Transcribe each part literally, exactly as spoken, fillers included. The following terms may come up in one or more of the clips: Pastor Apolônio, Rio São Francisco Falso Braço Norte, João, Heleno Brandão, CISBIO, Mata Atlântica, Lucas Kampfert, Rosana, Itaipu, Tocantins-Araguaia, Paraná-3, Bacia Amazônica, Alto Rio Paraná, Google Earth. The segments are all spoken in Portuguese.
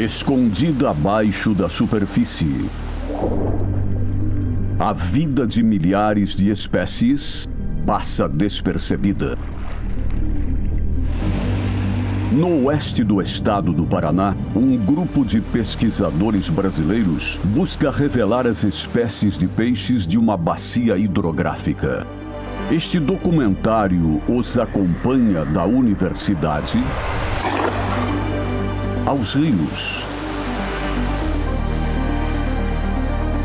escondida abaixo da superfície, a vida de milhares de espécies passa despercebida. No oeste do estado do Paraná, um grupo de pesquisadores brasileiros busca revelar as espécies de peixes de uma bacia hidrográfica. Este documentário os acompanha da universidade aos rios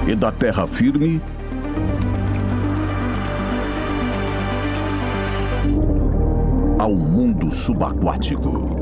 e da terra firme ao mundo subaquático.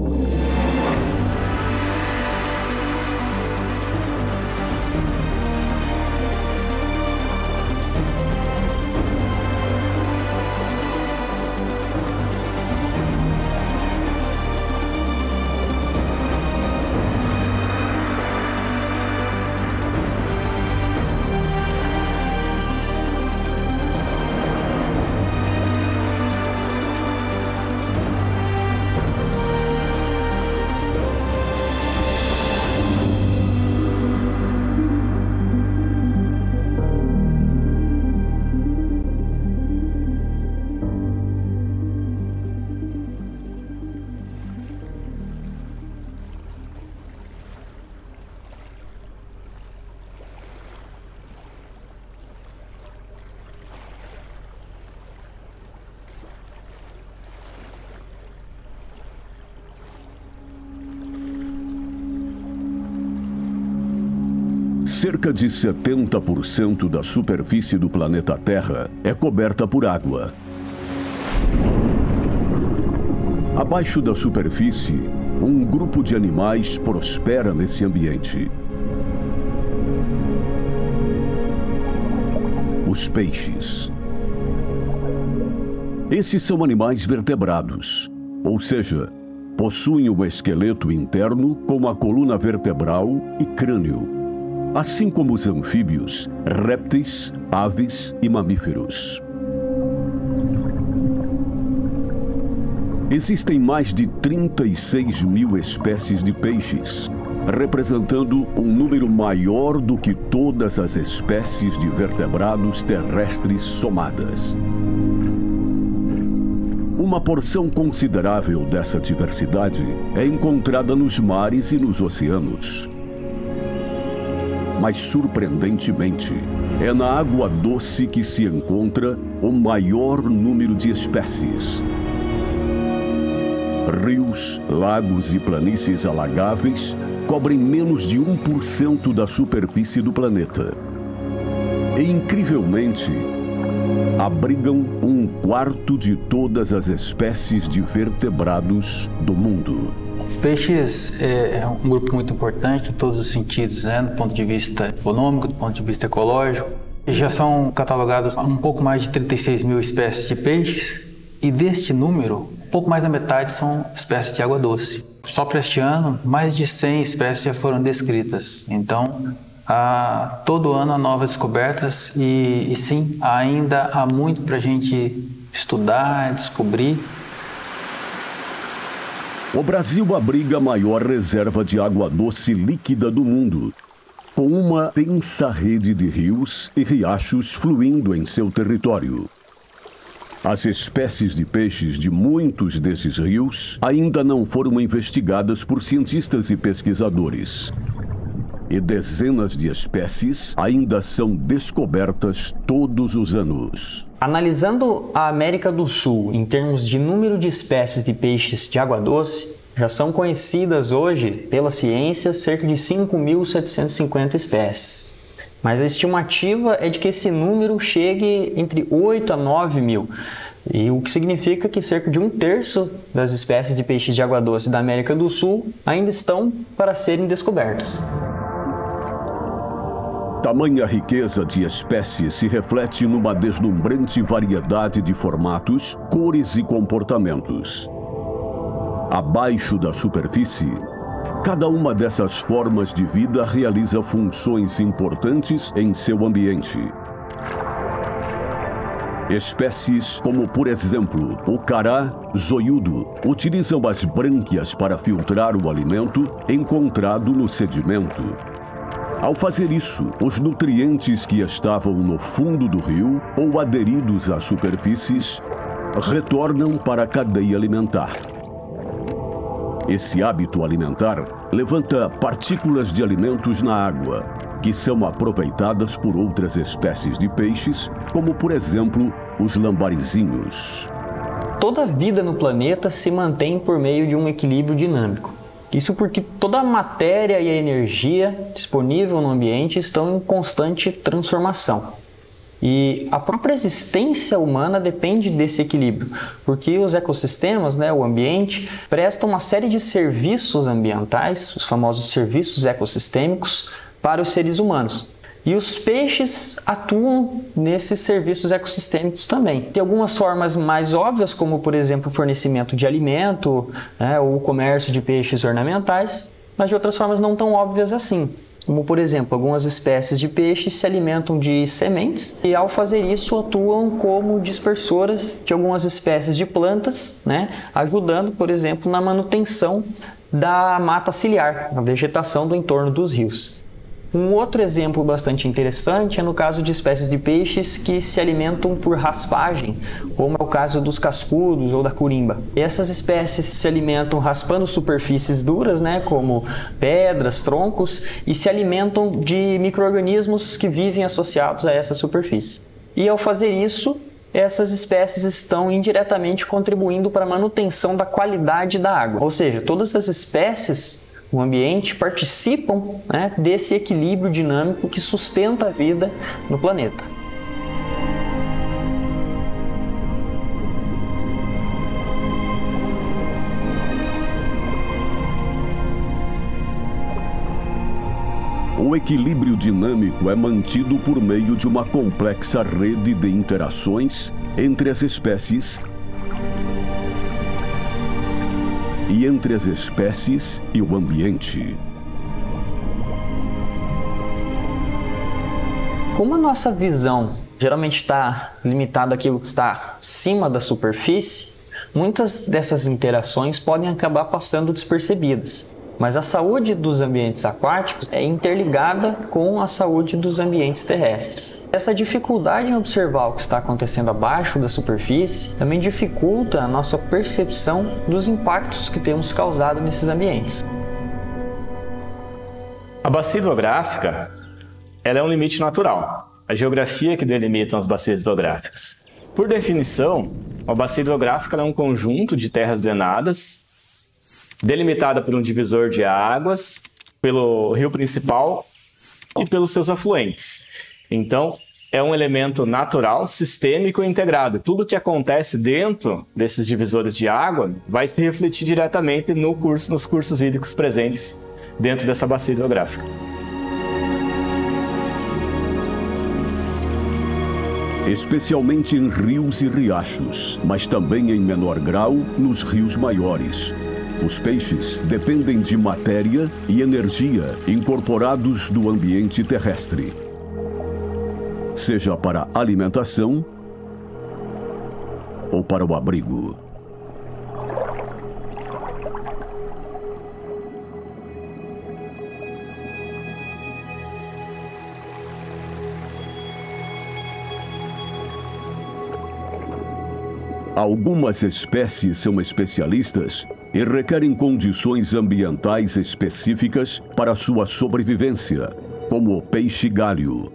Cerca de setenta por cento da superfície do planeta Terra é coberta por água. Abaixo da superfície, um grupo de animais prospera nesse ambiente. Os peixes. Esses são animais vertebrados, ou seja, possuem um esqueleto interno com a coluna vertebral e crânio. Assim como os anfíbios, répteis, aves e mamíferos. Existem mais de trinta e seis mil espécies de peixes, representando um número maior do que todas as espécies de vertebrados terrestres somadas. Uma porção considerável dessa diversidade é encontrada nos mares e nos oceanos. Mas, surpreendentemente, é na água doce que se encontra o maior número de espécies. Rios, lagos e planícies alagáveis cobrem menos de um por cento da superfície do planeta. E, incrivelmente, abrigam um quarto de todas as espécies de vertebrados do mundo. Os peixes é um grupo muito importante em todos os sentidos, né? Do ponto de vista econômico, do ponto de vista ecológico. Já são catalogados um pouco mais de trinta e seis mil espécies de peixes e deste número, pouco mais da metade são espécies de água doce. Só para este ano, mais de cem espécies já foram descritas. Então, há, todo ano há novas descobertas e, e sim, ainda há muito para a gente estudar, descobrir. O Brasil abriga a maior reserva de água doce líquida do mundo, com uma densa rede de rios e riachos fluindo em seu território. As espécies de peixes de muitos desses rios ainda não foram investigadas por cientistas e pesquisadores. E dezenas de espécies ainda são descobertas todos os anos. Analisando a América do Sul em termos de número de espécies de peixes de água doce, já são conhecidas hoje pela ciência cerca de cinco mil setecentas e cinquenta espécies. Mas a estimativa é de que esse número chegue entre oito a nove mil. E o que significa que cerca de um terço das espécies de peixes de água doce da América do Sul ainda estão para serem descobertas. Tamanha riqueza de espécies se reflete numa deslumbrante variedade de formatos, cores e comportamentos. Abaixo da superfície, cada uma dessas formas de vida realiza funções importantes em seu ambiente. Espécies como, por exemplo, o cará zoiudo utilizam as brânquias para filtrar o alimento encontrado no sedimento. Ao fazer isso, os nutrientes que estavam no fundo do rio ou aderidos às superfícies retornam para a cadeia alimentar. Esse hábito alimentar levanta partículas de alimentos na água, que são aproveitadas por outras espécies de peixes, como, por exemplo, os lambarizinhos. Toda a vida no planeta se mantém por meio de um equilíbrio dinâmico. Isso porque toda a matéria e a energia disponível no ambiente estão em constante transformação. E a própria existência humana depende desse equilíbrio, porque os ecossistemas, né, o ambiente, prestam uma série de serviços ambientais, os famosos serviços ecossistêmicos, para os seres humanos. E os peixes atuam nesses serviços ecossistêmicos também. Tem algumas formas mais óbvias, como, por exemplo, o fornecimento de alimento, né, ou o comércio de peixes ornamentais, mas de outras formas não tão óbvias assim. Como, por exemplo, algumas espécies de peixes se alimentam de sementes e, ao fazer isso, atuam como dispersoras de algumas espécies de plantas, né, ajudando, por exemplo, na manutenção da mata ciliar, a vegetação do entorno dos rios. Um outro exemplo bastante interessante é no caso de espécies de peixes que se alimentam por raspagem, como é o caso dos cascudos ou da curimba. Essas espécies se alimentam raspando superfícies duras, né, como pedras, troncos, e se alimentam de micro-organismos que vivem associados a essa superfície. E ao fazer isso, essas espécies estão indiretamente contribuindo para a manutenção da qualidade da água. Ou seja, todas as espécies o ambiente participam, né, desse equilíbrio dinâmico que sustenta a vida no planeta. O equilíbrio dinâmico é mantido por meio de uma complexa rede de interações entre as espécies e entre as espécies e o ambiente. Como a nossa visão geralmente está limitada àquilo que está acima da superfície, muitas dessas interações podem acabar passando despercebidas. Mas a saúde dos ambientes aquáticos é interligada com a saúde dos ambientes terrestres. Essa dificuldade em observar o que está acontecendo abaixo da superfície também dificulta a nossa percepção dos impactos que temos causado nesses ambientes. A bacia hidrográfica, ela é um limite natural, a geografia que delimita as bacias hidrográficas. Por definição, a bacia hidrográfica é um conjunto de terras drenadas delimitada por um divisor de águas, pelo rio principal e pelos seus afluentes. Então, é um elemento natural, sistêmico e integrado. Tudo que acontece dentro desses divisores de água vai se refletir diretamente no curso, nos cursos hídricos presentes dentro dessa bacia hidrográfica. Especialmente em rios e riachos, mas também em menor grau nos rios maiores. Os peixes dependem de matéria e energia incorporados do ambiente terrestre, seja para alimentação ou para o abrigo. Algumas espécies são especialistas e requerem condições ambientais específicas para sua sobrevivência, como o peixe-galho.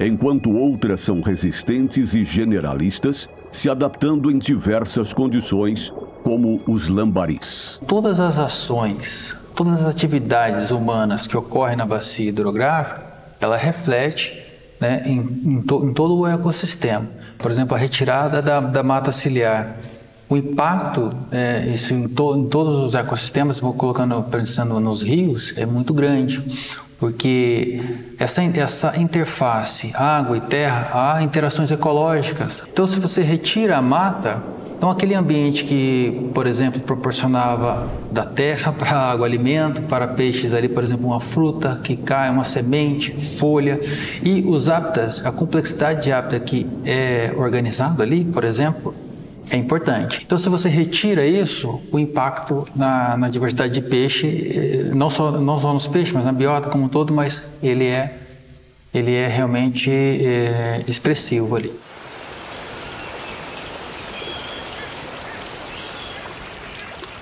Enquanto outras são resistentes e generalistas, se adaptando em diversas condições, como os lambaris. Todas as ações, todas as atividades humanas que ocorrem na bacia hidrográfica, ela reflete, né, em, em, to, em todo o ecossistema. Por exemplo, a retirada da, da mata ciliar. O impacto, é, isso em, to, em todos os ecossistemas, vou colocando, pensando nos rios, é muito grande, porque essa, essa interface água e terra há interações ecológicas. Então, se você retira a mata, Então, aquele ambiente que, por exemplo, proporcionava da terra para água, alimento para peixes, ali, por exemplo, uma fruta que cai, uma semente, folha, e os hábitats, a complexidade de hábitat que é organizado ali, por exemplo, é importante. Então, se você retira isso, o impacto na, na diversidade de peixe, não só, não só nos peixes, mas na biota como um todo, mas ele é, ele é realmente é, expressivo ali.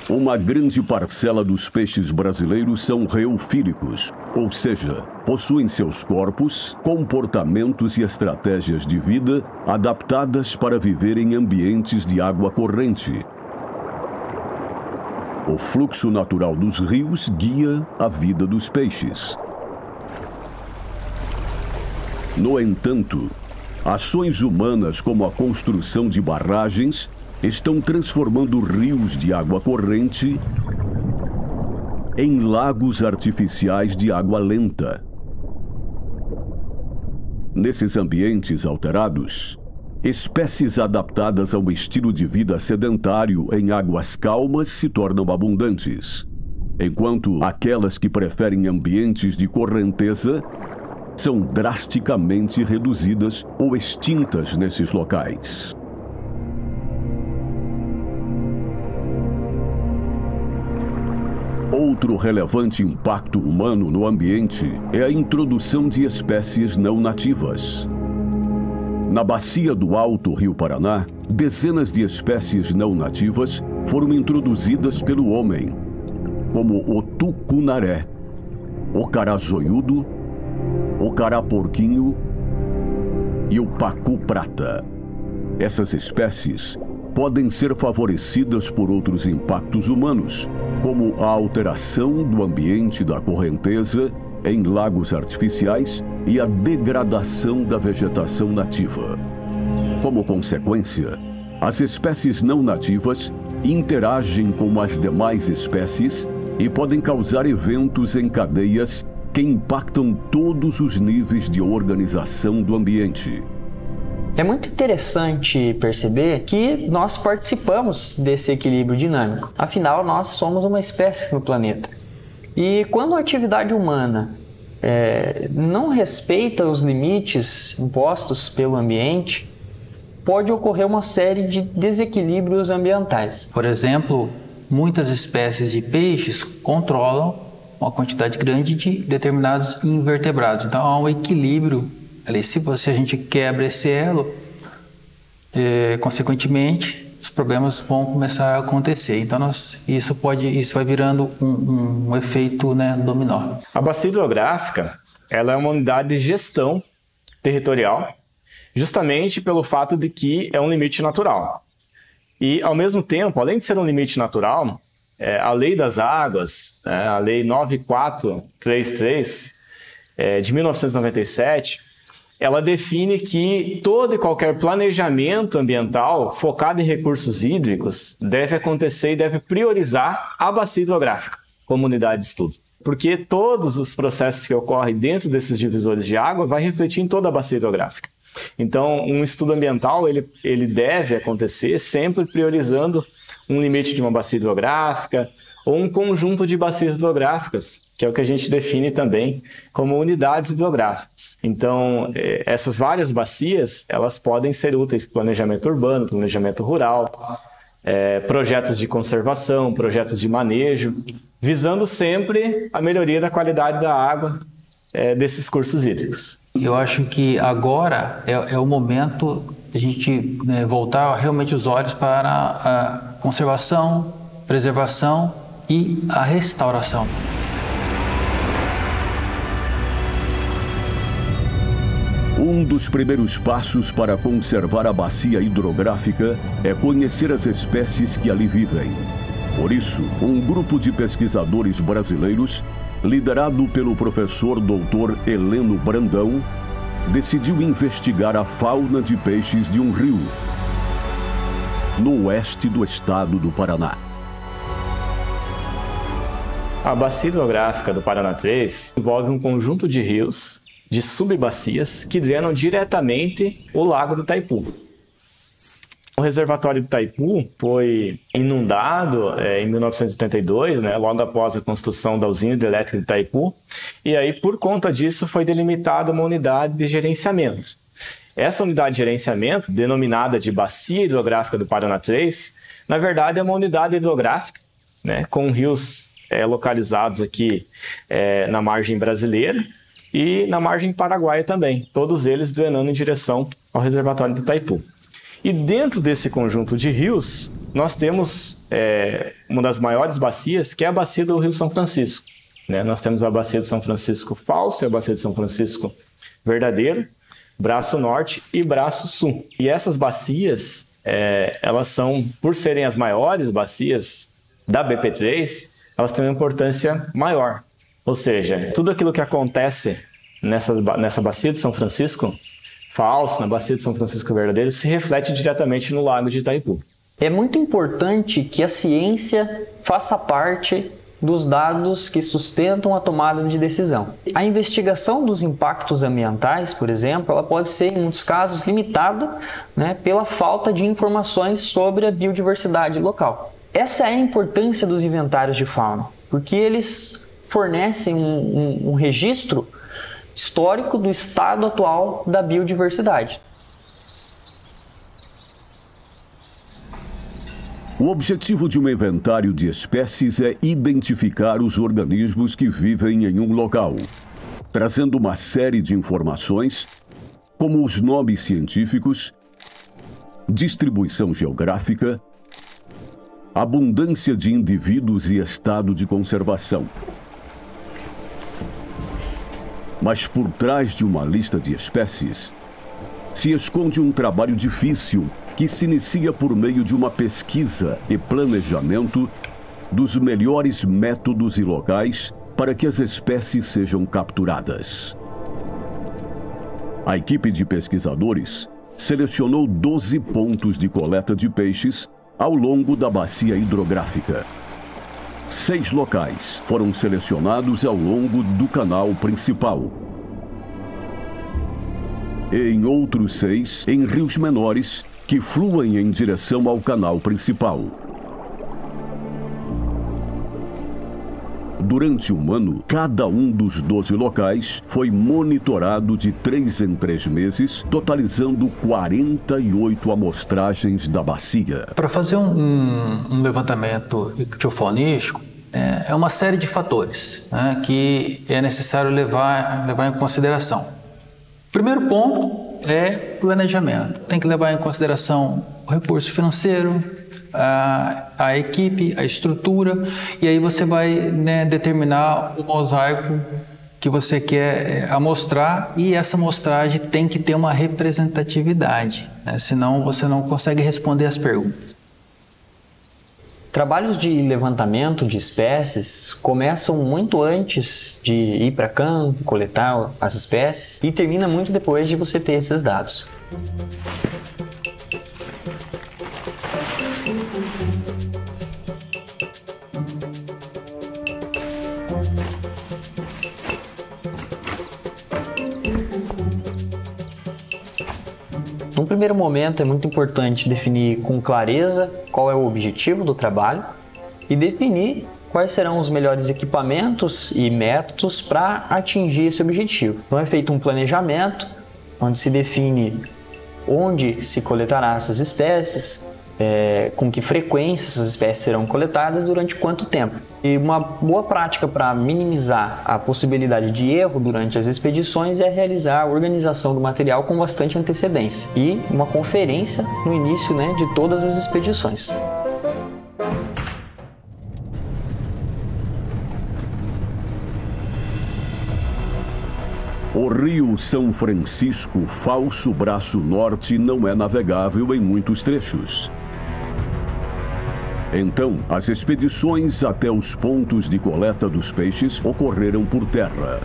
Uma grande parcela dos peixes brasileiros são reofílicos, ou seja, possuem seus corpos, comportamentos e estratégias de vida adaptadas para viver em ambientes de água corrente. O fluxo natural dos rios guia a vida dos peixes. No entanto, ações humanas como a construção de barragens estão transformando rios de água corrente em lagos artificiais de água lenta. Nesses ambientes alterados, espécies adaptadas a um estilo de vida sedentário em águas calmas se tornam abundantes, enquanto aquelas que preferem ambientes de correnteza são drasticamente reduzidas ou extintas nesses locais. Outro relevante impacto humano no ambiente é a introdução de espécies não nativas. Na bacia do Alto Rio Paraná, dezenas de espécies não nativas foram introduzidas pelo homem, como o tucunaré, o carazoiudo, o caraporquinho e o pacu-prata. Essas espécies podem ser favorecidas por outros impactos humanos, como a alteração do ambiente da correnteza em lagos artificiais e a degradação da vegetação nativa. Como consequência, as espécies não nativas interagem com as demais espécies e podem causar eventos em cadeias que impactam todos os níveis de organização do ambiente. É muito interessante perceber que nós participamos desse equilíbrio dinâmico. Afinal, nós somos uma espécie no planeta. E quando a atividade humana é, não respeita os limites impostos pelo ambiente, pode ocorrer uma série de desequilíbrios ambientais. Por exemplo, muitas espécies de peixes controlam uma quantidade grande de determinados invertebrados. Então, há um equilíbrio. Se você, a gente quebra esse elo, é, consequentemente, os problemas vão começar a acontecer. Então, nós, isso, pode, isso vai virando um, um, um efeito, né, dominó. A bacia hidrográfica ela é uma unidade de gestão territorial, justamente pelo fato de que é um limite natural. E, ao mesmo tempo, além de ser um limite natural, é, a Lei das Águas, é, a Lei nove mil quatrocentos e trinta e três, é, de mil novecentos e noventa e sete... ela define que todo e qualquer planejamento ambiental focado em recursos hídricos deve acontecer e deve priorizar a bacia hidrográfica como unidade de estudo. Porque todos os processos que ocorrem dentro desses divisores de água vai refletir em toda a bacia hidrográfica. Então, um estudo ambiental ele, ele deve acontecer sempre priorizando um limite de uma bacia hidrográfica ou um conjunto de bacias hidrográficas, que é o que a gente define também como unidades hidrográficas. Então, essas várias bacias, elas podem ser úteis para planejamento urbano, planejamento rural, é, projetos de conservação, projetos de manejo, visando sempre a melhoria da qualidade da água é, desses cursos hídricos. Eu acho que agora é, é o momento de a gente, né, voltar realmente os olhos para a conservação, preservação e a restauração. Um dos primeiros passos para conservar a bacia hidrográfica é conhecer as espécies que ali vivem. Por isso, um grupo de pesquisadores brasileiros, liderado pelo professor doutor Heleno Brandão, decidiu investigar a fauna de peixes de um rio, no oeste do estado do Paraná. A bacia hidrográfica do Paraná três envolve um conjunto de rios de subbacias que drenam diretamente o lago do Itaipu. O reservatório do Itaipu foi inundado é, em mil novecentos e setenta e dois, né, logo após a construção da usina hidrelétrica de Itaipu, e aí, por conta disso, foi delimitada uma unidade de gerenciamento. Essa unidade de gerenciamento, denominada de Bacia Hidrográfica do Paraná três, na verdade é uma unidade hidrográfica, né, com rios é, localizados aqui é, na margem brasileira e na margem paraguaia também, todos eles drenando em direção ao reservatório do Itaipu. E dentro desse conjunto de rios, nós temos é, uma das maiores bacias, que é a bacia do Rio São Francisco. Né? Nós temos a bacia de São Francisco Falso e a bacia de São Francisco Verdadeiro, braço norte e braço sul. E essas bacias, é, elas são, por serem as maiores bacias da B P três, elas têm uma importância maior. Ou seja, tudo aquilo que acontece nessa, nessa bacia de São Francisco Falso, na bacia de São Francisco Verdadeiro, se reflete diretamente no lago de Itaipu. É muito importante que a ciência faça parte dos dados que sustentam a tomada de decisão. A investigação dos impactos ambientais, por exemplo, ela pode ser, em muitos casos, limitada, né, pela falta de informações sobre a biodiversidade local. Essa é a importância dos inventários de fauna, porque eles fornecem um, um, um registro histórico do estado atual da biodiversidade. O objetivo de um inventário de espécies é identificar os organismos que vivem em um local, trazendo uma série de informações, como os nomes científicos, distribuição geográfica, abundância de indivíduos e estado de conservação. Mas por trás de uma lista de espécies, se esconde um trabalho difícil que se inicia por meio de uma pesquisa e planejamento dos melhores métodos e locais para que as espécies sejam capturadas. A equipe de pesquisadores selecionou doze pontos de coleta de peixes ao longo da bacia hidrográfica. Seis locais foram selecionados ao longo do canal principal. E em outros seis, em rios menores, que fluem em direção ao canal principal. Durante um ano, cada um dos doze locais foi monitorado de três em três meses, totalizando quarenta e oito amostragens da bacia. Para fazer um, um levantamento ictiofaunístico, é, é uma série de fatores, né, que é necessário levar, levar em consideração. O primeiro ponto é planejamento. Tem que levar em consideração o recurso financeiro, A, a equipe, a estrutura, e aí você vai, né, determinar o mosaico que você quer amostrar, e essa amostragem tem que ter uma representatividade, né, senão você não consegue responder as perguntas. Trabalhos de levantamento de espécies começam muito antes de ir para campo, coletar as espécies, e termina muito depois de você ter esses dados. No primeiro momento, é muito importante definir com clareza qual é o objetivo do trabalho e definir quais serão os melhores equipamentos e métodos para atingir esse objetivo. Então é feito um planejamento, onde se define onde se coletará essas espécies, é, com que frequência essas espécies serão coletadas, durante quanto tempo. E uma boa prática para minimizar a possibilidade de erro durante as expedições é realizar a organização do material com bastante antecedência e uma conferência no início, né, de todas as expedições. O Rio São Francisco Falso Braço Norte não é navegável em muitos trechos. Então, as expedições até os pontos de coleta dos peixes ocorreram por terra.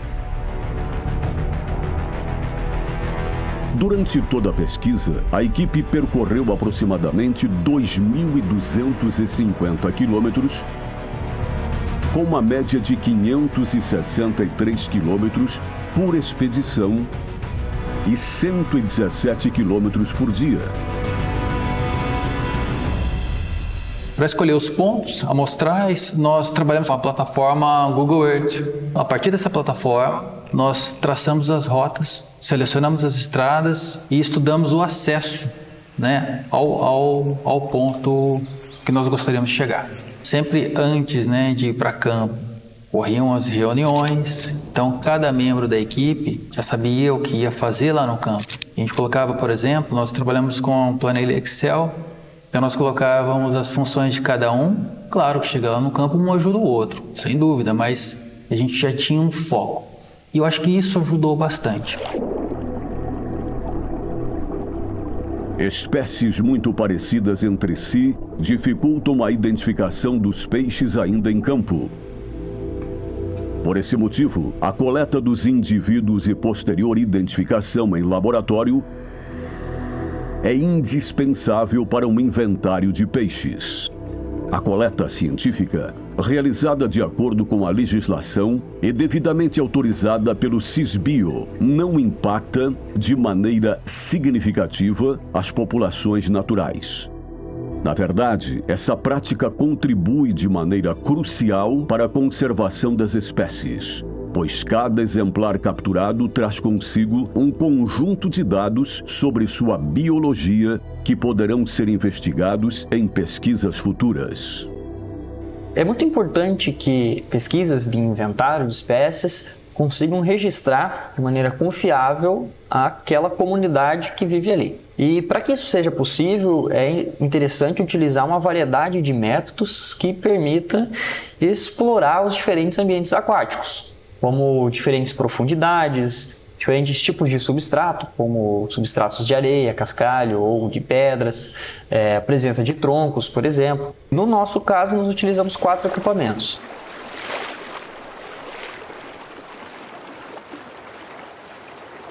Durante toda a pesquisa, a equipe percorreu aproximadamente dois mil duzentos e cinquenta quilômetros, com uma média de quinhentos e sessenta e três quilômetros por expedição e cento e dezessete quilômetros por dia. Para escolher os pontos amostrais, nós trabalhamos com a plataforma Google Earth. A partir dessa plataforma, nós traçamos as rotas, selecionamos as estradas e estudamos o acesso, né, ao, ao, ao ponto que nós gostaríamos de chegar. Sempre antes, né, de ir para campo, corriam as reuniões, então cada membro da equipe já sabia o que ia fazer lá no campo. A gente colocava, por exemplo, nós trabalhamos com um planilha Excel, então nós colocávamos as funções de cada um. Claro que chega lá no campo, um ajuda o outro, sem dúvida, mas a gente já tinha um foco. E eu acho que isso ajudou bastante. Espécies muito parecidas entre si dificultam a identificação dos peixes ainda em campo. Por esse motivo, a coleta dos indivíduos e posterior identificação em laboratório é indispensável para um inventário de peixes. A coleta científica, realizada de acordo com a legislação e devidamente autorizada pelo CISBIO, não impacta de maneira significativa as populações naturais. Na verdade, essa prática contribui de maneira crucial para a conservação das espécies, pois cada exemplar capturado traz consigo um conjunto de dados sobre sua biologia que poderão ser investigados em pesquisas futuras. É muito importante que pesquisas de inventário de espécies consigam registrar de maneira confiável aquela comunidade que vive ali. E para que isso seja possível, é interessante utilizar uma variedade de métodos que permita explorar os diferentes ambientes aquáticos, como diferentes profundidades, diferentes tipos de substrato, como substratos de areia, cascalho ou de pedras, é, a presença de troncos, por exemplo. No nosso caso, nós utilizamos quatro equipamentos.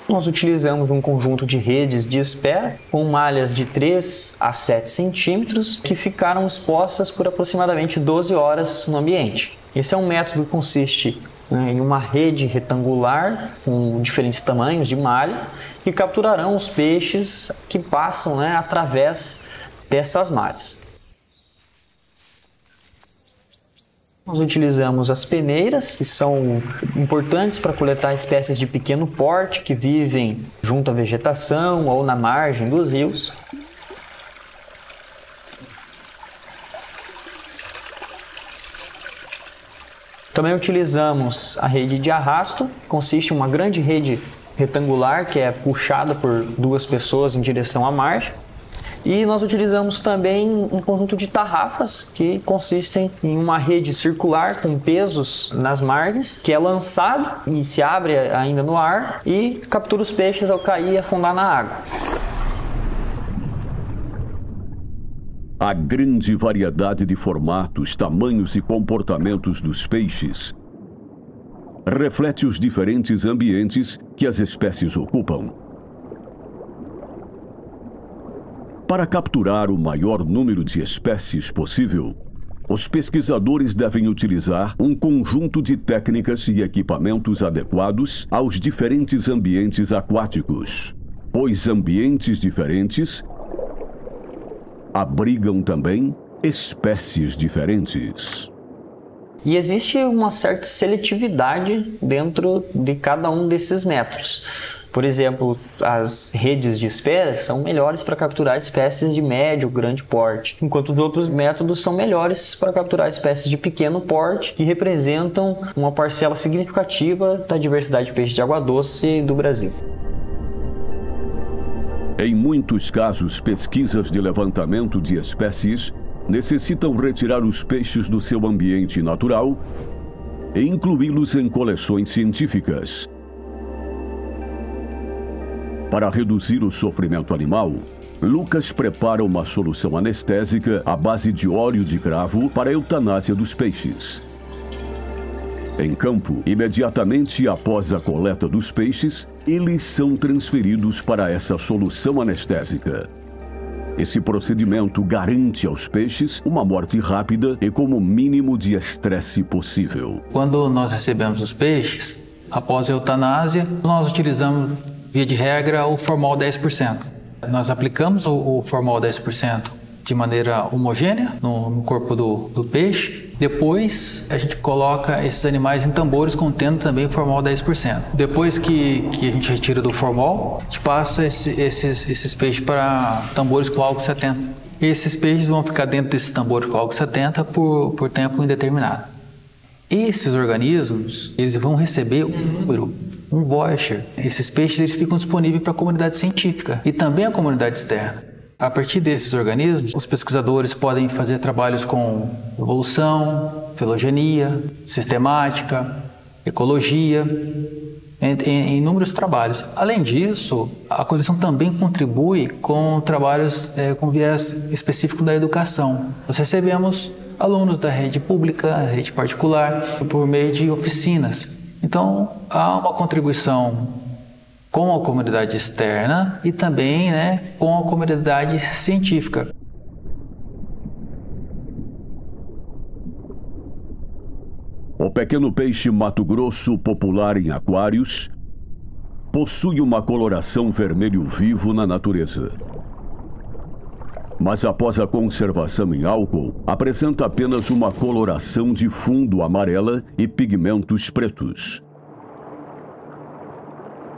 Nós utilizamos um conjunto de redes de espera com malhas de três a sete centímetros que ficaram expostas por aproximadamente doze horas no ambiente. Esse é um método que consiste em uma rede retangular com diferentes tamanhos de malha que capturarão os peixes que passam, né, através dessas malhas. Nós utilizamos as peneiras, que são importantes para coletar espécies de pequeno porte que vivem junto à vegetação ou na margem dos rios. Também utilizamos a rede de arrasto, que consiste em uma grande rede retangular que é puxada por duas pessoas em direção à margem. E nós utilizamos também um conjunto de tarrafas que consistem em uma rede circular com pesos nas margens que é lançada e se abre ainda no ar e captura os peixes ao cair e afundar na água. A grande variedade de formatos, tamanhos e comportamentos dos peixes reflete os diferentes ambientes que as espécies ocupam. Para capturar o maior número de espécies possível, os pesquisadores devem utilizar um conjunto de técnicas e equipamentos adequados aos diferentes ambientes aquáticos, pois ambientes diferentes abrigam também espécies diferentes. E existe uma certa seletividade dentro de cada um desses métodos. Por exemplo, as redes de espera são melhores para capturar espécies de médio, grande porte, enquanto os outros métodos são melhores para capturar espécies de pequeno porte, que representam uma parcela significativa da diversidade de peixes de água doce do Brasil. Em muitos casos, pesquisas de levantamento de espécies necessitam retirar os peixes do seu ambiente natural e incluí-los em coleções científicas. Para reduzir o sofrimento animal, Lucas prepara uma solução anestésica à base de óleo de cravo para a eutanásia dos peixes. Em campo, imediatamente após a coleta dos peixes, eles são transferidos para essa solução anestésica. Esse procedimento garante aos peixes uma morte rápida e com o mínimo de estresse possível. Quando nós recebemos os peixes, após a eutanásia, nós utilizamos, via de regra, o formol dez por cento. Nós aplicamos o, o formol dez por cento de maneira homogênea no, no corpo do, do peixe. Depois a gente coloca esses animais em tambores contendo também formol dez por cento. Depois que, que a gente retira do formol, a gente passa esse, esses, esses peixes para tambores com álcool setenta. Esses peixes vão ficar dentro desse tambor com álcool setenta por, por tempo indeterminado. Esses organismos, eles vão receber um número, um voucher. Esses peixes eles ficam disponíveis para a comunidade científica e também a comunidade externa. A partir desses organismos, os pesquisadores podem fazer trabalhos com evolução, filogenia, sistemática, ecologia, em inúmeros trabalhos. Além disso, a coleção também contribui com trabalhos é, com viés específico da educação. Nós recebemos alunos da rede pública, da rede particular, por meio de oficinas. Então, há uma contribuição com a comunidade externa e também, né, com a comunidade científica. O pequeno peixe mato-grosso popular em aquários possui uma coloração vermelho vivo na natureza. Mas após a conservação em álcool, apresenta apenas uma coloração de fundo amarela e pigmentos pretos.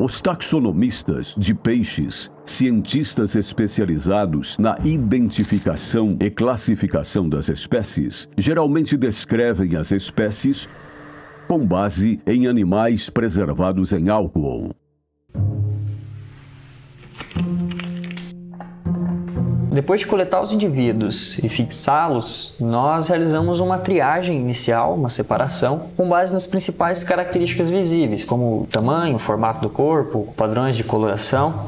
Os taxonomistas de peixes, cientistas especializados na identificação e classificação das espécies, geralmente descrevem as espécies com base em animais preservados em álcool. Depois de coletar os indivíduos e fixá-los, nós realizamos uma triagem inicial, uma separação, com base nas principais características visíveis, como o tamanho, o formato do corpo, padrões de coloração.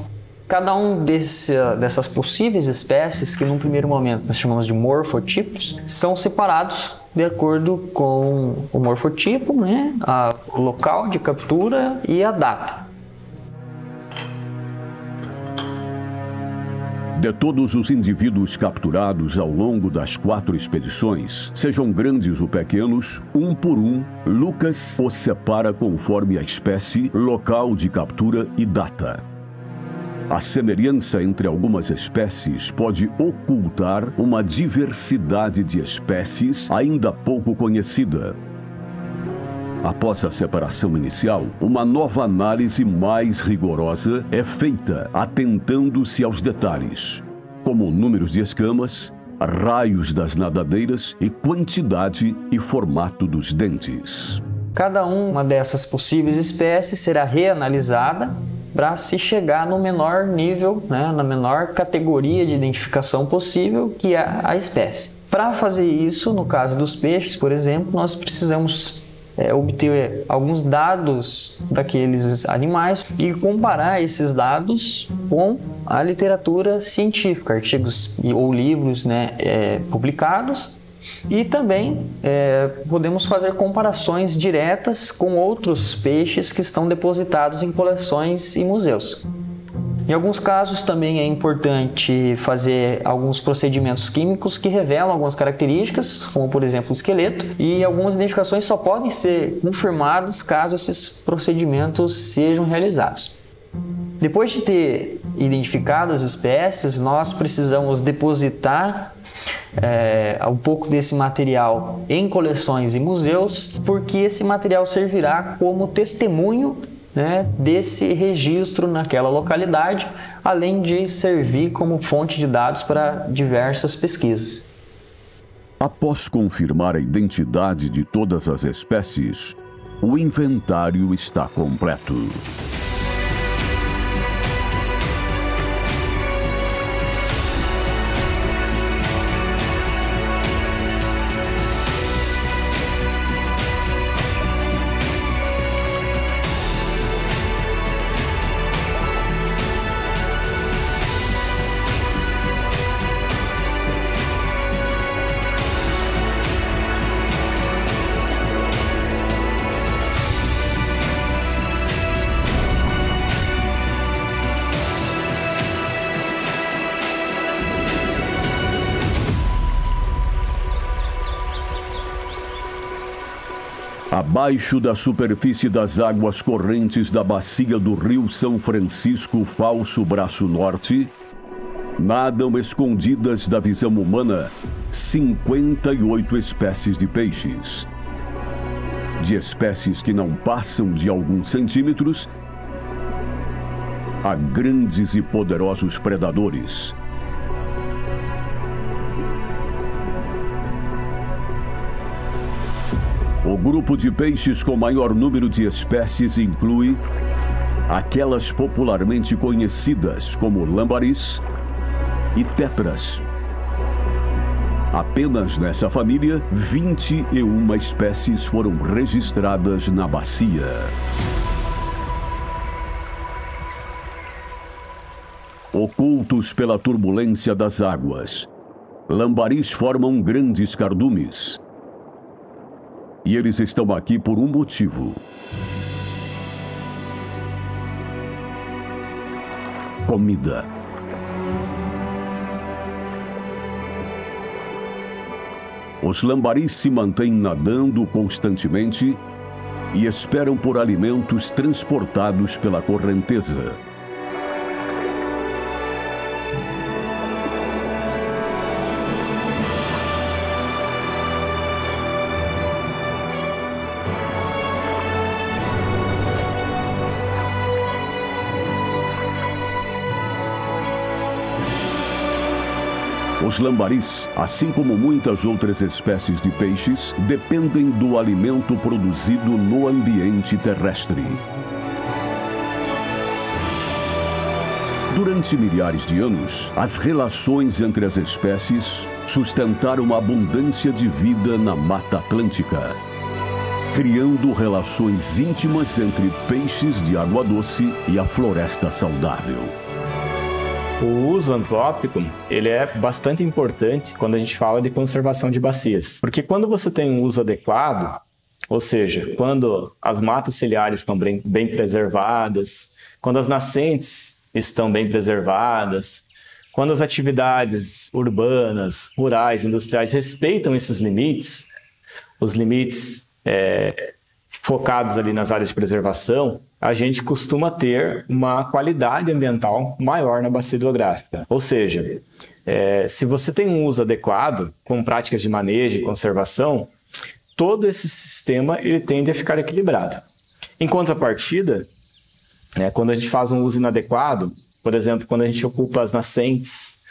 Cada um desse, dessas possíveis espécies, que num primeiro momento nós chamamos de morfotipos, são separados de acordo com o morfotipo, né, a, o local de captura e a data. De todos os indivíduos capturados ao longo das quatro expedições, sejam grandes ou pequenos, um por um, Lucas os separa conforme a espécie, local de captura e data. A semelhança entre algumas espécies pode ocultar uma diversidade de espécies ainda pouco conhecida. Após a separação inicial, uma nova análise mais rigorosa é feita, atentando-se aos detalhes, como números de escamas, raios das nadadeiras e quantidade e formato dos dentes. Cada uma dessas possíveis espécies será reanalisada para se chegar no menor nível, né, na menor categoria de identificação possível, que é a espécie. Para fazer isso, no caso dos peixes, por exemplo, nós precisamos É, obter alguns dados daqueles animais e comparar esses dados com a literatura científica, artigos ou livros, né, é, publicados, e também é, podemos fazer comparações diretas com outros peixes que estão depositados em coleções e museus. Em alguns casos também é importante fazer alguns procedimentos químicos que revelam algumas características, como por exemplo o esqueleto, e algumas identificações só podem ser confirmadas caso esses procedimentos sejam realizados. Depois de ter identificado as espécies, nós precisamos depositar É, um pouco desse material em coleções e museus, porque esse material servirá como testemunho, né, desse registro naquela localidade, além de servir como fonte de dados para diversas pesquisas. Após confirmar a identidade de todas as espécies, o inventário está completo. Abaixo da superfície das águas correntes da bacia do Rio São Francisco Falso Braço Norte, Nadam escondidas da visão humana cinquenta e oito espécies de peixes. De espécies que não passam de alguns centímetros a grandes e poderosos predadores. O grupo de peixes com maior número de espécies inclui aquelas popularmente conhecidas como lambaris e tetras. Apenas nessa família, vinte e uma espécies foram registradas na bacia. Ocultos pela turbulência das águas, lambaris formam grandes cardumes. E eles estão aqui por um motivo. Comida. Os lambaris se mantêm nadando constantemente e esperam por alimentos transportados pela correnteza. Os lambaris, assim como muitas outras espécies de peixes, dependem do alimento produzido no ambiente terrestre. Durante milhares de anos, as relações entre as espécies sustentaram a abundância de vida na Mata Atlântica, criando relações íntimas entre peixes de água doce e a floresta saudável. O uso antrópico, ele é bastante importante quando a gente fala de conservação de bacias. Porque quando você tem um uso adequado, ou seja, quando as matas ciliares estão bem, bem preservadas, quando as nascentes estão bem preservadas, quando as atividades urbanas, rurais, industriais respeitam esses limites, os limites é, focados ali nas áreas de preservação, a gente costuma ter uma qualidade ambiental maior na bacia hidrográfica. Ou seja, é, se você tem um uso adequado, com práticas de manejo e conservação, todo esse sistema ele tende a ficar equilibrado. Em contrapartida, né, quando a gente faz um uso inadequado, por exemplo, quando a gente ocupa as nascentes,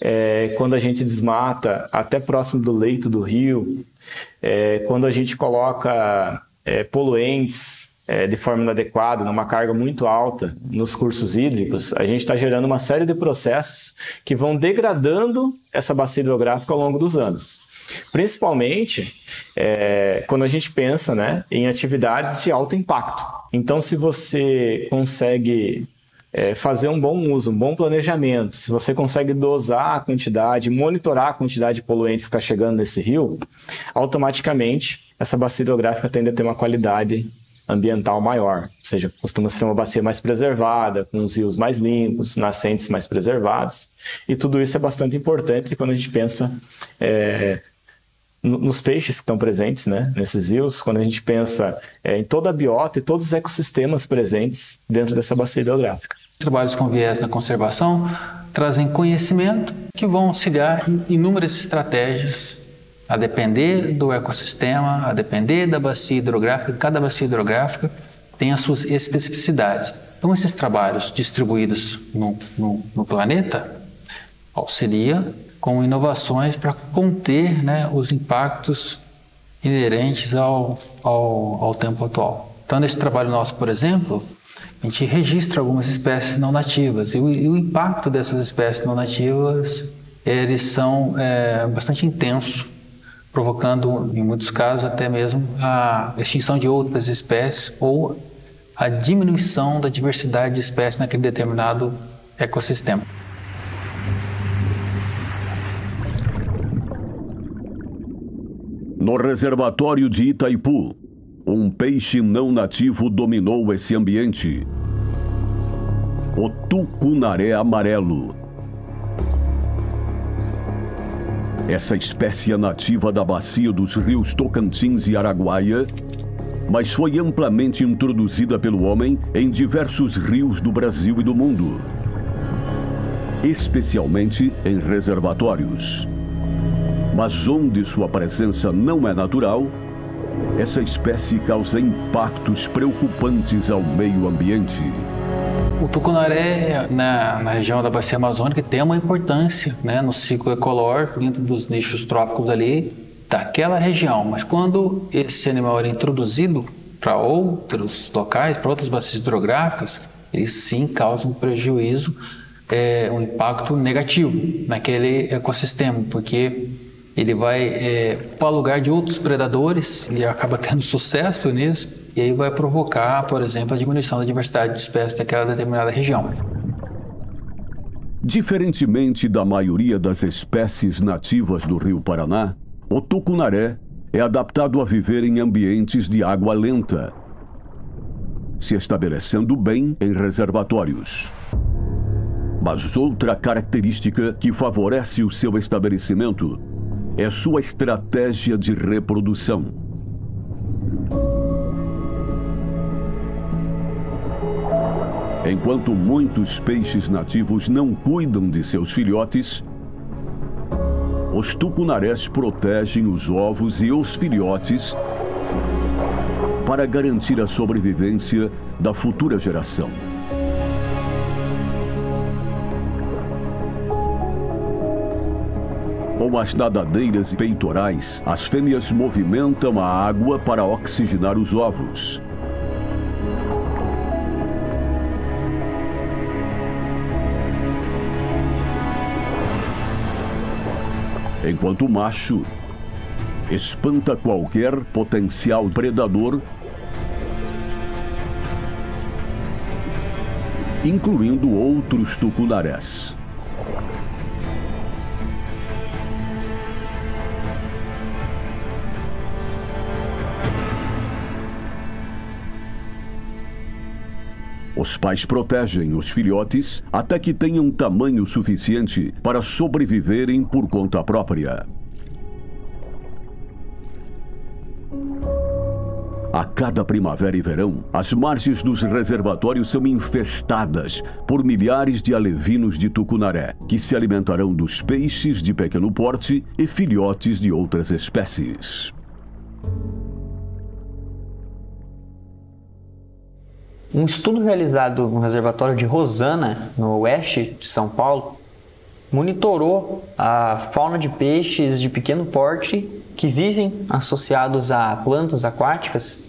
é, quando a gente desmata até próximo do leito do rio, é, quando a gente coloca é, poluentes, de forma inadequada, numa carga muito alta nos cursos hídricos, a gente está gerando uma série de processos que vão degradando essa bacia hidrográfica ao longo dos anos. Principalmente é, quando a gente pensa, né, em atividades de alto impacto. Então, se você consegue é, fazer um bom uso, um bom planejamento, se você consegue dosar a quantidade, monitorar a quantidade de poluentes que está chegando nesse rio, automaticamente essa bacia hidrográfica tende a ter uma qualidade ambiental maior, ou seja, costuma ser uma bacia mais preservada, com os rios mais limpos, nascentes mais preservadas, e tudo isso é bastante importante quando a gente pensa é, nos peixes que estão presentes, né, nesses rios, quando a gente pensa é, em toda a biota e todos os ecossistemas presentes dentro dessa bacia hidrográfica. Trabalhos com viés na conservação trazem conhecimento que vão auxiliar em inúmeras estratégias a depender do ecossistema, a depender da bacia hidrográfica. Cada bacia hidrográfica tem as suas especificidades. Então, esses trabalhos distribuídos no, no, no planeta auxilia com inovações para conter, né, os impactos inerentes ao, ao, ao tempo atual. Então, nesse trabalho nosso, por exemplo, a gente registra algumas espécies não nativas e o, e o impacto dessas espécies não nativas eles são é, bastante intensos, provocando, em muitos casos, até mesmo a extinção de outras espécies ou a diminuição da diversidade de espécies naquele determinado ecossistema. No reservatório de Itaipu, um peixe não nativo dominou esse ambiente. O tucunaré amarelo. Essa espécie é nativa da bacia dos rios Tocantins e Araguaia, mas foi amplamente introduzida pelo homem em diversos rios do Brasil e do mundo. especialmente em reservatórios. Mas onde sua presença não é natural, essa espécie causa impactos preocupantes ao meio ambiente. O tucunaré, na, na região da Bacia Amazônica, tem uma importância, né, no ciclo ecológico, dentro dos nichos trópicos ali, daquela região. Mas quando esse animal era introduzido para outros locais, para outras bacias hidrográficas, ele sim causa um prejuízo, é, um impacto negativo naquele ecossistema, porque ele vai é, para o lugar de outros predadores, ele acaba tendo sucesso nisso, e aí vai provocar, por exemplo, a diminuição da diversidade de espécies daquela determinada região. Diferentemente da maioria das espécies nativas do Rio Paraná, o tucunaré é adaptado a viver em ambientes de água lenta, se estabelecendo bem em reservatórios. Mas outra característica que favorece o seu estabelecimento é sua estratégia de reprodução. Enquanto muitos peixes nativos não cuidam de seus filhotes, os tucunarés protegem os ovos e os filhotes para garantir a sobrevivência da futura geração. Com as nadadeiras peitorais, as fêmeas movimentam a água para oxigenar os ovos. Enquanto o macho espanta qualquer potencial predador, incluindo outros tucunarés. Os pais protegem os filhotes até que tenham tamanho suficiente para sobreviverem por conta própria. A cada primavera e verão, as margens dos reservatórios são infestadas por milhares de alevinos de tucunaré, que se alimentarão dos peixes de pequeno porte e filhotes de outras espécies. Um estudo realizado no reservatório de Rosana, no oeste de São Paulo, monitorou a fauna de peixes de pequeno porte que vivem associados a plantas aquáticas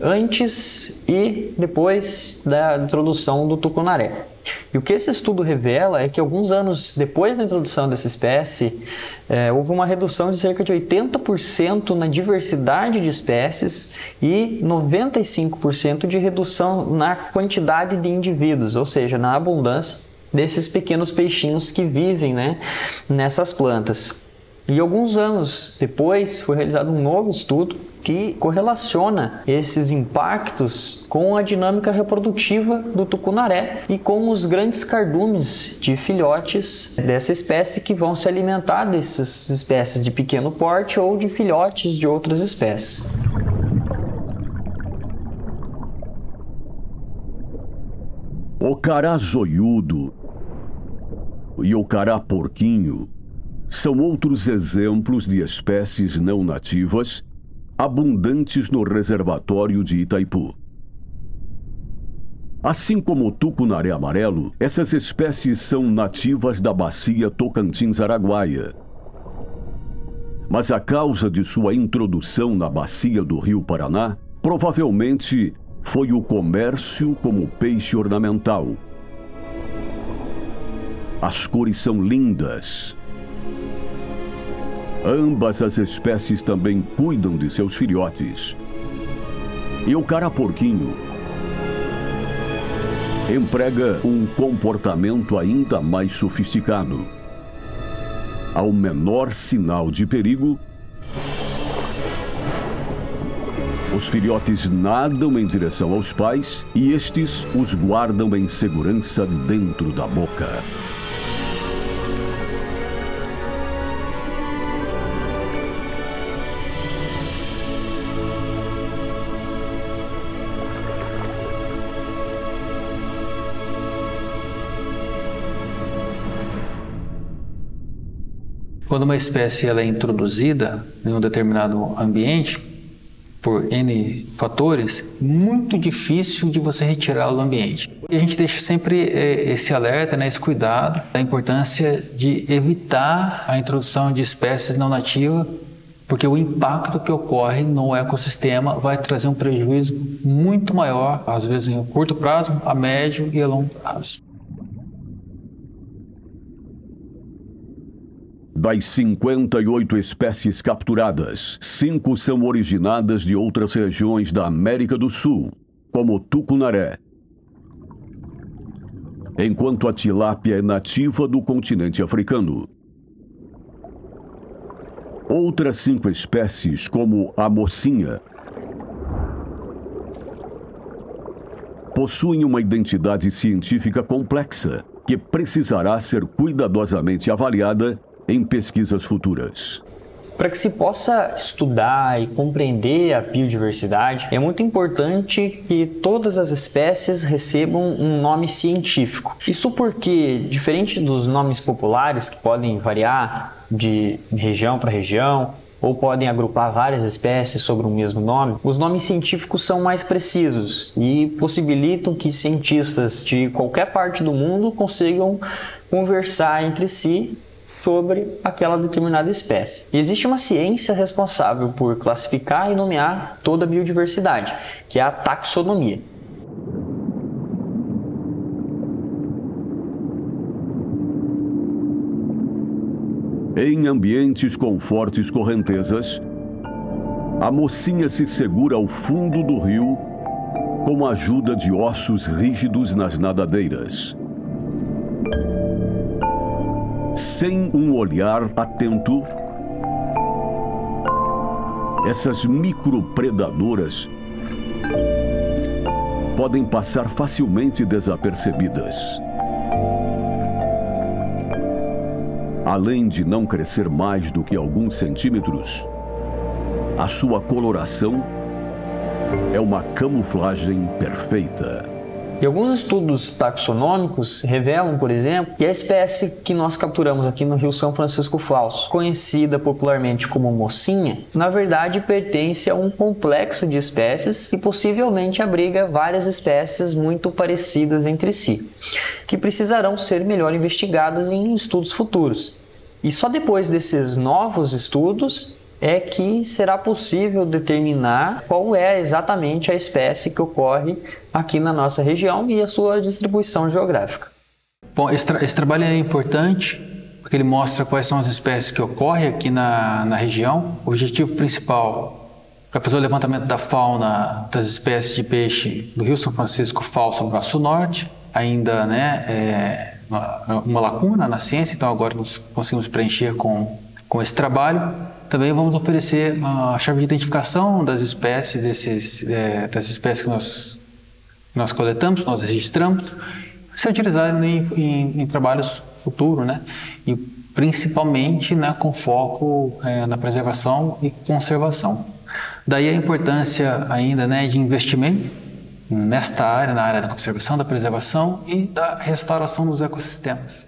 antes e depois da introdução do tucunaré. E o que esse estudo revela é que alguns anos depois da introdução dessa espécie, é, houve uma redução de cerca de oitenta por cento na diversidade de espécies e noventa e cinco por cento de redução na quantidade de indivíduos, ou seja, na abundância desses pequenos peixinhos que vivem, né, nessas plantas. E alguns anos depois foi realizado um novo estudo que correlaciona esses impactos com a dinâmica reprodutiva do tucunaré e com os grandes cardumes de filhotes dessa espécie que vão se alimentar dessas espécies de pequeno porte ou de filhotes de outras espécies. O cará zoiudo e o cará porquinho são outros exemplos de espécies não nativas abundantes no reservatório de Itaipu. Assim como o tucunaré amarelo, essas espécies são nativas da bacia Tocantins-Araguaia. Mas a causa de sua introdução na bacia do Rio Paraná provavelmente foi o comércio como peixe ornamental. As cores são lindas. Ambas as espécies também cuidam de seus filhotes. E o cará-porquinho emprega um comportamento ainda mais sofisticado. Ao menor sinal de perigo, os filhotes nadam em direção aos pais e estes os guardam em segurança dentro da boca. Quando uma espécie ela é introduzida em um determinado ambiente, por N fatores, muito difícil de você retirá-lo do ambiente. E a gente deixa sempre é, esse alerta, né, esse cuidado, da importância de evitar a introdução de espécies não nativas, porque o impacto que ocorre no ecossistema vai trazer um prejuízo muito maior, às vezes em curto prazo, a médio e a longo prazo. Das cinquenta e oito espécies capturadas, cinco são originadas de outras regiões da América do Sul, como o tucunaré. Enquanto a tilápia é nativa do continente africano. Outras cinco espécies, como a mocinha, possuem uma identidade científica complexa, que precisará ser cuidadosamente avaliada em pesquisas futuras. Para que se possa estudar e compreender a biodiversidade, é muito importante que todas as espécies recebam um nome científico. Isso porque, diferente dos nomes populares, que podem variar de região para região, ou podem agrupar várias espécies sobre o mesmo nome, os nomes científicos são mais precisos e possibilitam que cientistas de qualquer parte do mundo consigam conversar entre si sobre aquela determinada espécie. Existe uma ciência responsável por classificar e nomear toda a biodiversidade, que é a taxonomia. Em ambientes com fortes correntezas, a mocinha se segura ao fundo do rio com a ajuda de ossos rígidos nas nadadeiras. Sem um olhar atento, essas micropredadoras podem passar facilmente desapercebidas. Além de não crescer mais do que alguns centímetros, a sua coloração é uma camuflagem perfeita. E alguns estudos taxonômicos revelam, por exemplo, que a espécie que nós capturamos aqui no Rio São Francisco Falso, conhecida popularmente como mocinha, na verdade pertence a um complexo de espécies e possivelmente abriga várias espécies muito parecidas entre si, que precisarão ser melhor investigadas em estudos futuros. E só depois desses novos estudos é que será possível determinar qual é exatamente a espécie que ocorre aqui na nossa região e a sua distribuição geográfica. Bom, esse, tra esse trabalho é importante porque ele mostra quais são as espécies que ocorrem aqui na, na região. O objetivo principal é fazer o levantamento da fauna das espécies de peixe do Rio São Francisco Falso Braço Norte, ainda, né, é uma, uma lacuna na ciência, então agora nós conseguimos preencher com, com esse trabalho. Também vamos oferecer a chave de identificação das espécies, desses, é, das espécies que nós, nós coletamos, nós registramos, ser utilizado em, em, em trabalhos futuros, né? E principalmente, né, com foco é, na preservação e conservação. Daí a importância ainda, né, de investimento nesta área, na área da conservação, da preservação e da restauração dos ecossistemas.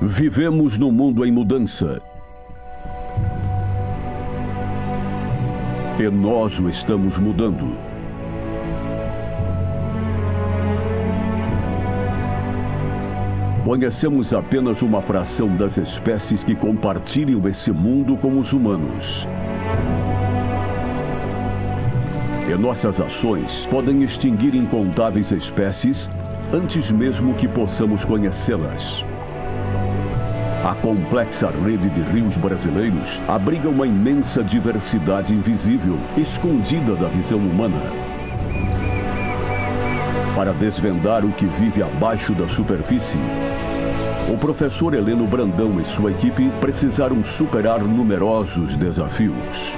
Vivemos num mundo em mudança. E nós o estamos mudando. Conhecemos apenas uma fração das espécies que compartilham esse mundo com os humanos. E nossas ações podem extinguir incontáveis espécies antes mesmo que possamos conhecê-las. A complexa rede de rios brasileiros abriga uma imensa diversidade invisível, escondida da visão humana. Para desvendar o que vive abaixo da superfície, o professor Heleno Brandão e sua equipe precisaram superar numerosos desafios.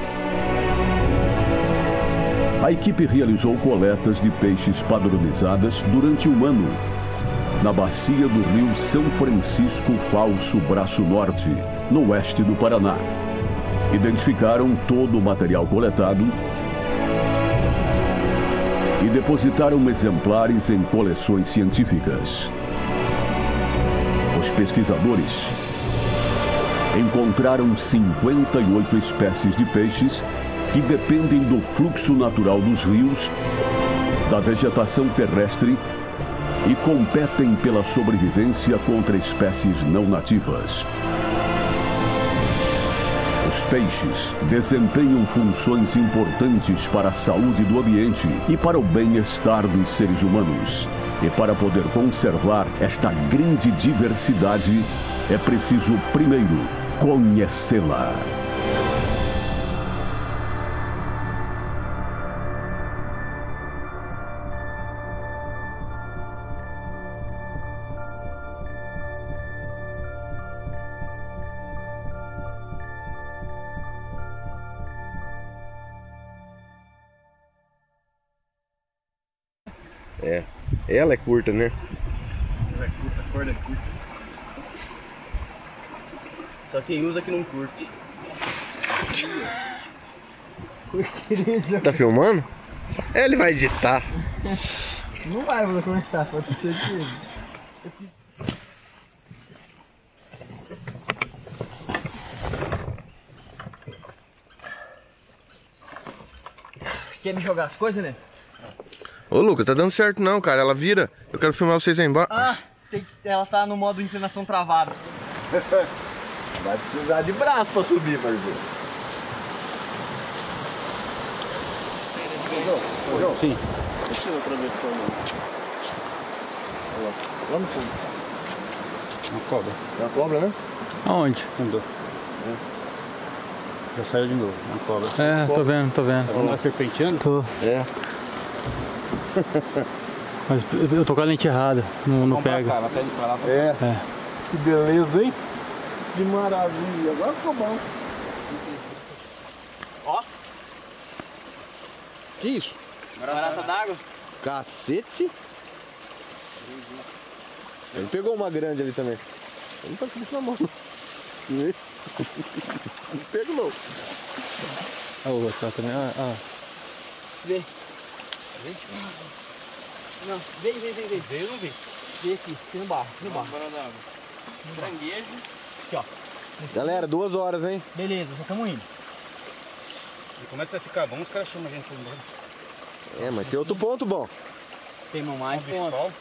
A equipe realizou coletas de peixes padronizadas durante um ano, na bacia do Rio São Francisco Falso Braço Norte, no oeste do Paraná. Identificaram todo o material coletado e depositaram exemplares em coleções científicas. Os pesquisadores encontraram cinquenta e oito espécies de peixes que dependem do fluxo natural dos rios, da vegetação terrestre e competem pela sobrevivência contra espécies não nativas. Os peixes desempenham funções importantes para a saúde do ambiente e para o bem-estar dos seres humanos. E para poder conservar esta grande diversidade, é preciso primeiro conhecê-la. É, ela é curta, né? Ela é curta, a corda é curta. Só quem usa que não curte. Tá filmando? Ele vai editar. Não vai, vou começar, pode ser que... Quer me jogar as coisas, né? Ô Lucas, tá dando certo não, cara, ela vira. Eu quero filmar vocês aí embaixo. Ah, tem que... ela tá no modo inclinação travada. Vai precisar de braço pra subir, parceiro. Ô João, sim. Deixa eu atravessar o nome. Olha lá, lá no fundo. Uma cobra. É uma cobra, né? Aonde? Andou. É. Já saiu de novo, uma cobra. É, cobra. Tô vendo, tô vendo. Vamos lá serpenteando? Tô. É. Mas eu tô com a lente errada, não, não pega. Cá, ela pede pra lá, pra cá. É. É. Que beleza, hein? Que maravilha. Agora ficou bom. Ó. Que isso? Barata d'água. Cacete. Ele pegou uma grande ali também. Ele não tá com isso na mão. Não pega não. A outra também. Ah, ah. Vem. Vem? Não, vem, vem, vem, vem. Vem ou não vem? Vem aqui, tem um barro, tem um barro. Caranguejo. Aqui, ó. Galera, duas horas, hein? Beleza, já estamos indo. E começa a ficar bom, os caras chamam a gente andando. É, mas tem outro ponto bom. Tem mais um ponto.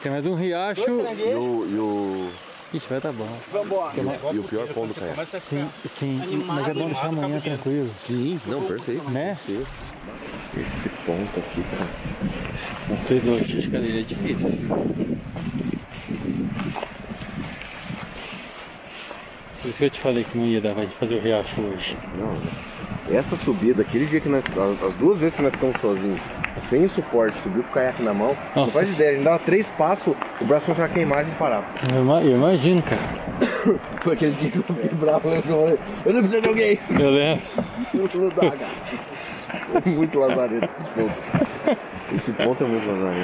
Tem mais um riacho. E o... E o... Ixi, vai tá bom. Vambora. E o pior ponto do caiaque. Sim, sim. Animado, mas é bom deixar amanhã tranquilo. Sim, não, perfeito. Né? Sim. Esse ponto aqui, cara. Não tem dois de escaleira, é difícil. Por isso que eu te falei que não ia dar pra gente fazer o riacho hoje. Não, essa subida, aquele dia que nós. As duas vezes que nós ficamos sozinhos, sem o suporte, subiu com o caiaque na mão. Nossa. Não faz ideia, a gente dava três passos, o braço começava a queimar e parava. Eu imagino, cara. Foi aquele dia que eu fiquei bravo, eu não preciso de alguém. Eu lembro. Não dá, cara. Muito lazarento esse ponto. Esse ponto é muito lazarento.